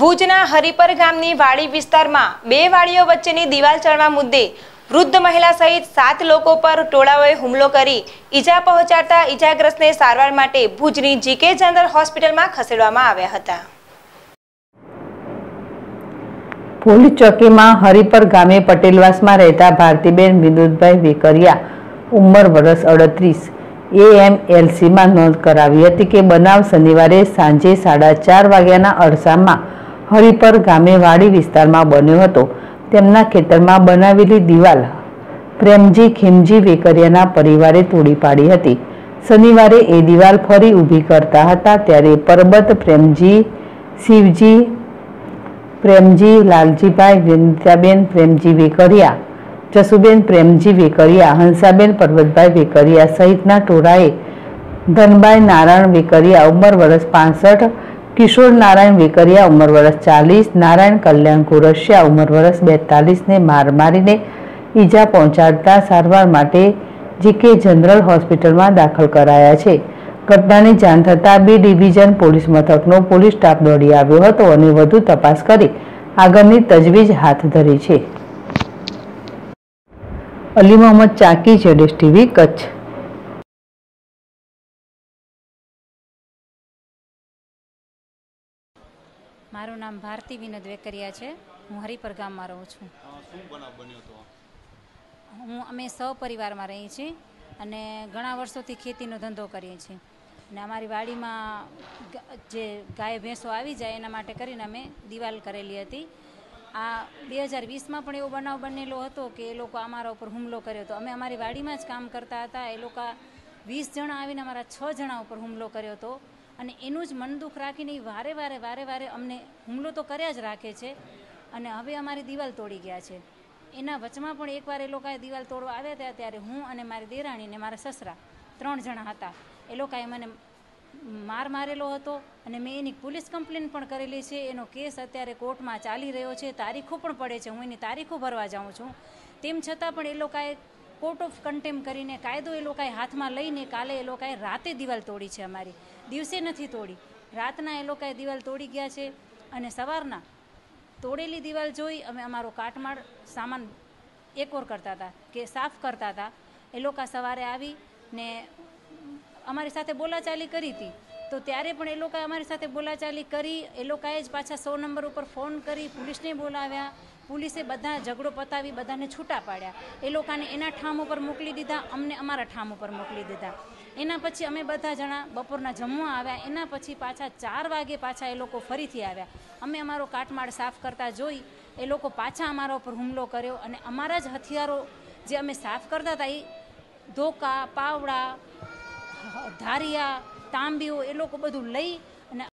ભુજના હરીપર ગામની વાડી વિસ્તારમાં બે વાડીઓ વચ્ચેની દિવાલ ચણવા મુદ્દે વૃદ્ધ મહિલા સહિત 7 લોકો પર ટોળાઓએ હુમલો કરી ઈજા પહોંચાડતા ઈજાગ્રસ્તને સારવાર માટે ભુજની જીકે જનરલ હોસ્પિટલમાં ખસેડવામાં આવ્યા હતા। પોલીસ ચોકીમાં હરીપર ગામે પટેલવાસમાં રહેતા ભારતીબેન વિનોદભાઈ વેકરિયા ઉંમર વર્ષ 38 AMLC માં નોંધ કરાવી હતી કે બનાવ શનિવારે સાંજે 4:30 વાગ્યાના અરસામાં હરીપર ગામે વાડી વિસ્તારમાં બન્યો હતો। તેમના ખેતરમાં બનાવેલી દિવાલ પ્રેમજી ખીમજી વેકરિયાના પરિવારે તોડી પાડી હતી। શનિવારે એ દિવાલ ફરી ઊભી કરતા હતા ત્યારે પરબત પ્રેમજી શિવજી પ્રેમજી લાલજીભાઈ વિનતાબેન પ્રેમજી વેકરિયા जसुबेन प्रेमजी वेकरिया हंसाबेन पर्वतभाई वेकरिया सहितना टोळाए धनभाई नारायण वेकरिया उमर वर्ष 65, किशोर नारायण वेकरिया उमर वर्ष 40, नारायण कल्याण कुरशिया उमर वर्ष 42 ने मार मारीने ईजा पहुंचाड़ता सारवार माटे जीके जनरल हॉस्पिटल में दाखल कराया छे। घटनानी जाण थता बी डिविजन पोलीस मथकनो पोलीस स्टाफ दौड़ी आव्यो हतो अने वधु तपास करी आगळनी तजवीज हाथ धरी छे। अली मोहम्मद चाकी, जेडेस टीवी कच्छ। मारू नाम भारती विनोद वेकरिया है। हूँ हरीपर गाम में रहूँ छूँ। हूँ अमे सौ परिवार में रही छी अने घणा वर्षों थी खेती नो धंधो करीए छीए ने अमारी वाड़ी में जे गाय भैंसो आवी जाए एना माटे करीने अमे दीवाल करेली हती। आ 2020 में एवं बनाव बनेलो हतो कि ए लोको अमारा पर हुमलो कर्यो हतो। अमे अमारी वाड़ी में ज काम करता हता। ए लोका 20 जना आवीने अमारा 6 जना पर हुमलो कर्यो हतो अने एनुं ज मन दुख राखीने वारे वारे वारे वारे अमने हुमलो तो कर्या ज राखे छे अने हवे अमारी दीवाल तोड़ी गया छे। एना वचमां पण एकवार ए लोकाए दीवाल तोड़वा आव्या हता त्यारे हूँ अने मारी देराणी ने मारा ससरा 3 जना हता। ए लोकाए मने मार मारेलो हतो अने मैं एनी पुलिस कम्प्लेन पण करेली छे। एनो केस अत्यारे कोर्ट में चाली रह्यो छे। तारीखों पण पड़े छे। हूँ एनी तारीखों भरवा जाऊँ छूँ तेम छतां पण ए लोकाए कोर्ट ऑफ कंटेम करीने कायदो ए लोकाए हाथ में लईने काले ए लोकाए राते दीवाल तोड़ी छे। अमारी दिवसे नथी तोड़ी। रातना ए लोकाए दीवाल तोड़ी गया छे अने सवारना तोड़ेली दीवाल जोई अमे अमारो काटमाळ सामान एकोर करता हता के साफ करता हता। ए लोका सवारे आवी ने अमारी साथे बोलाचाली करी थी तो त्यारे पण ए लोकाए अमारी साथे बोलाचाली करी। ए लोकाए ज पाछा 100 नंबर पर फोन करी पुलिसने बोलाव्या। पुलिसे बधा झगड़ो पतावी बधाने छूटा पाड्या। ए लोकाने एना ठाम पर मोकली दीधा अमने अमारा ठाम पर मोकली दीधा। एना पछी अमे बधा जणा बपोरना जमवा आव्या। एना पछी पाछा 4 वागे पाछा ए लोको फरीथी आव्या। अमे अमारो काटमाळ साफ करता जोई ए लोको पाछा अमारा पर हुमलो कर्यो अने अमारा ज हथियारो जे अमे साफ करता हता ए धोका पावड़ा धारिया तांबीओ ए लोको बधुं लई